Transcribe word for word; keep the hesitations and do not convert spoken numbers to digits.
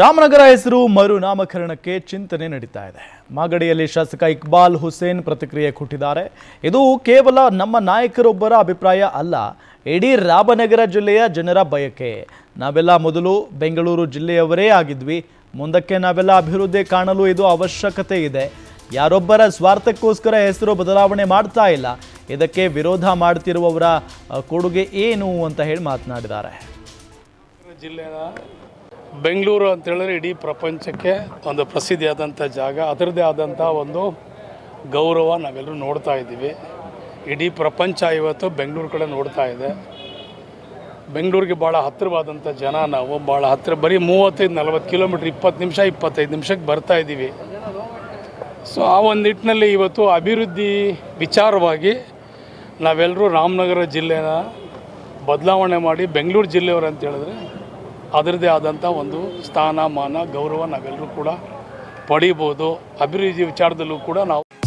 ರಾಮನಗರ ಹೆಸರು ಮರುನಾಮಕರಣಕ್ಕೆ ಚಿಂತನೆ ನಡೆಯುತ್ತಾ ಇದೆ। ಮಾಗಡಿಯಲ್ಲಿ ಶಾಸಕ ಇಕ್ಬಾಲ್ ಹುಸೇನ್ ಪ್ರತಿಕ್ರಿಯೆ ಕೊಟ್ಟಿದ್ದಾರೆ। ಇದು ಕೇವಲ ನಮ್ಮ ನಾಯಕರೊಬ್ಬರ ಅಭಿಪ್ರಾಯ ಅಲ್ಲ, ಇಡೀ ರಾಮನಗರ ಜಿಲ್ಲೆಯ ಜನರ ಬಯಕೆ। ನಾವೆಲ್ಲ ಮೊದಲು ಬೆಂಗಳೂರು ಜಿಲ್ಲೆಯವರೇ ಆಗಿದ್ವಿ, ಮುಂದಕ್ಕೆ ನಾವೆಲ್ಲ ಅಭಿವೃದ್ಧಿ ಕಾಣಲು ಇದು ಅವಶ್ಯಕತೆ ಇದೆ। ಯಾರೊಬ್ಬರ ಸ್ವಾರ್ಥಕ್ಕೋಸ್ಕರ ಹೆಸರು ಬದಲಾವಣೆ ಮಾಡ್ತಾ ಇಲ್ಲ। ಇದಕ್ಕೆ ವಿರೋಧ ಮಾಡುತ್ತಿರುವವರ ಕೊಡುಗೆ ಏನು ಅಂತ ಹೇಳಿ ಮಾತನಾಡಿದ್ದಾರೆ। ಬೆಂಗಳೂರು ಅಂತ ಹೇಳಿದ್ರೆ ಇಡೀ ಪ್ರಪಂಚಕ್ಕೆ ಒಂದು ಪ್ರಸಿದ್ಧಿಯಾದಂಥ ಜಾಗ, ಅದರದೇ ಆದಂಥ ಒಂದು ಗೌರವ ನಾವೆಲ್ಲರೂ ನೋಡ್ತಾ ಇದ್ದೀವಿ। ಇಡೀ ಪ್ರಪಂಚ ಇವತ್ತು ಬೆಂಗಳೂರು ಕಡೆ ನೋಡ್ತಾ ಇದೆ। ಬೆಂಗಳೂರಿಗೆ ಭಾಳ ಹತ್ತಿರವಾದಂಥ ಜನ ನಾವು, ಭಾಳ ಹತ್ತಿರ, ಬರೀ ಮೂವತ್ತೈದು ನಲವತ್ತು ಕಿಲೋಮೀಟ್ರ್, ಇಪ್ಪತ್ತು ನಿಮಿಷ ಇಪ್ಪತ್ತೈದು ನಿಮಿಷಕ್ಕೆ ಬರ್ತಾ ಇದ್ದೀವಿ। ಸೊ ಆ ಒಂದು ನಿಟ್ಟಿನಲ್ಲಿ ಇವತ್ತು ಅಭಿವೃದ್ಧಿ ವಿಚಾರವಾಗಿ ನಾವೆಲ್ಲರೂ ರಾಮನಗರ ಜಿಲ್ಲೆನ ಬದಲಾವಣೆ ಮಾಡಿ ಬೆಂಗಳೂರು ಜಿಲ್ಲೆಯವರು ಅಂತ ಹೇಳಿದ್ರೆ ಅದರದೇ ಆದಂಥ ಒಂದು ಸ್ಥಾನಮಾನ ಗೌರವ ನಾವೆಲ್ಲರೂ ಕೂಡ ಪಡೀಬೋದು। ಅಭಿವೃದ್ಧಿ ವಿಚಾರದಲ್ಲೂ ಕೂಡ ನಾವು